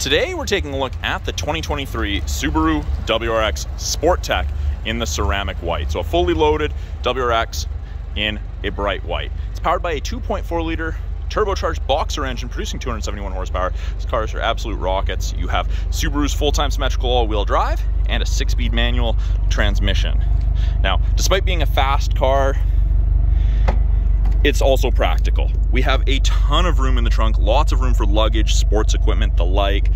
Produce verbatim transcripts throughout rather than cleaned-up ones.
Today we're taking a look at the twenty twenty-three Subaru W R X Sport Tech in the ceramic white. So a fully loaded W R X in a bright white. It's powered by a two point four liter turbocharged boxer engine producing two hundred seventy-one horsepower. These cars are absolute rockets. You have Subaru's full-time symmetrical all-wheel drive and a six-speed manual transmission. Now, despite being a fast car, it's also practical. We have a ton of room in the trunk, lots of room for luggage, sports equipment, the like.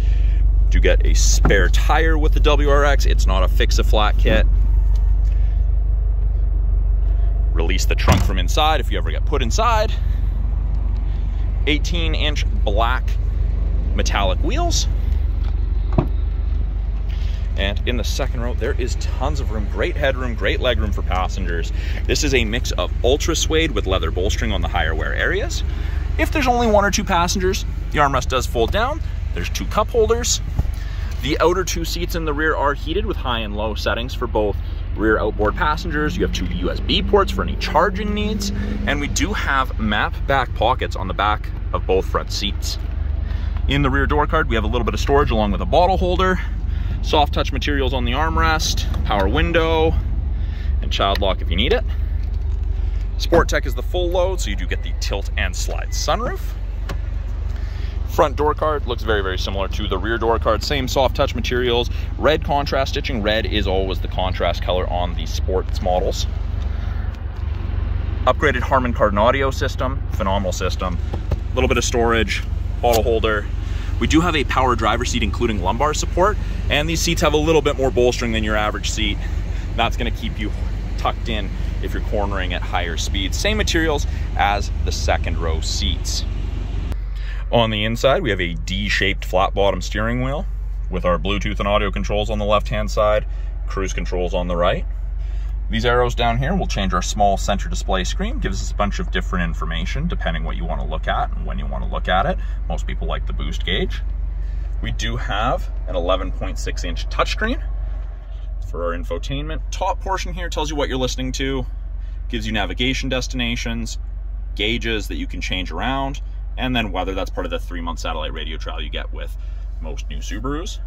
You get a spare tire with the W R X. It's not a fix-a-flat kit. Release the trunk from inside if you ever get put inside. eighteen inch black metallic wheels. And in the second row, there is tons of room, great headroom, great legroom for passengers. This is a mix of ultra suede with leather bolstering on the higher wear areas. If there's only one or two passengers, the armrest does fold down. There's two cup holders. The outer two seats in the rear are heated with high and low settings for both rear outboard passengers. You have two U S B ports for any charging needs. And we do have map back pockets on the back of both front seats. In the rear door card, we have a little bit of storage along with a bottle holder. Soft touch materials on the armrest, power window, and child lock if you need it. Sport Tech is the full load, so you do get the tilt and slide sunroof. Front door card looks very, very similar to the rear door card. Same soft touch materials, red contrast stitching. Red is always the contrast color on the sports models. Upgraded Harman Kardon audio system, phenomenal system. A little bit of storage, bottle holder. We do have a power driver seat, including lumbar support, and these seats have a little bit more bolstering than your average seat. That's gonna keep you tucked in if you're cornering at higher speeds. Same materials as the second row seats. On the inside, we have a D-shaped flat bottom steering wheel with our Bluetooth and audio controls on the left-hand side, cruise controls on the right. These arrows down here will change our small center display screen, gives us a bunch of different information depending what you want to look at and when you want to look at it. Most people like the boost gauge. We do have an eleven point six inch touchscreen for our infotainment. Top portion here tells you what you're listening to, gives you navigation destinations, gauges that you can change around, and then weather. That's part of the three-month satellite radio trial you get with most new Subarus.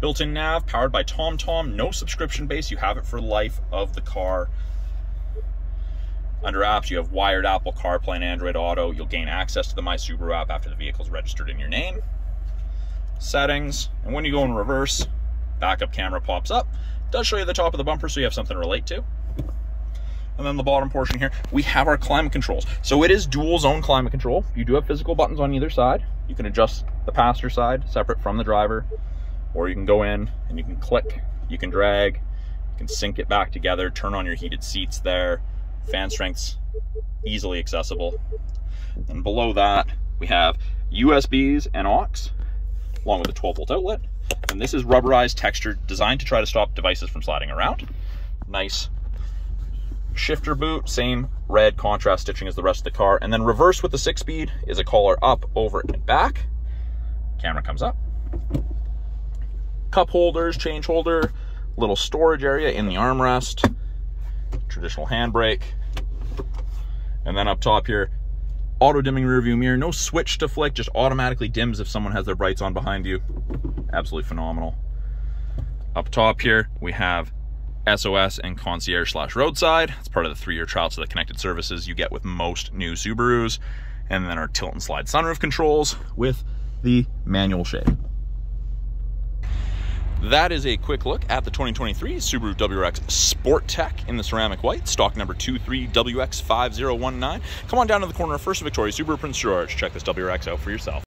Built-in nav, powered by TomTom, no subscription base. You have it for life of the car. Under apps, you have wired Apple CarPlay and Android Auto. You'll gain access to the My Subaru app after the vehicle's registered in your name. Settings, and when you go in reverse, backup camera pops up. It does show you the top of the bumper, so you have something to relate to. And then the bottom portion here, we have our climate controls. So it is dual zone climate control. You do have physical buttons on either side. You can adjust the passenger side separate from the driver. Or you can go in and you can click, you can drag, you can sync it back together, turn on your heated seats there. Fan strength's easily accessible. And below that, we have U S Bs and aux, along with a twelve volt outlet. And this is rubberized texture designed to try to stop devices from sliding around. Nice shifter boot, same red contrast stitching as the rest of the car. And then reverse with the six speed is a collar up, over, and back. Camera comes up. Cup holders, change holder, little storage area in the armrest, traditional handbrake. And then up top here, auto dimming rear view mirror, no switch to flick, just automatically dims if someone has their brights on behind you. Absolutely phenomenal. Up top here, we have S O S and concierge slash roadside. It's part of the three-year trial to the connected services you get with most new Subarus. And then our tilt and slide sunroof controls with the manual shade. That is a quick look at the twenty twenty-three Subaru W R X Sport Tech in the ceramic white, stock number two three W X five zero one nine. Come on down to the corner of First Victoria Subaru Prince George. Check this W R X out for yourself.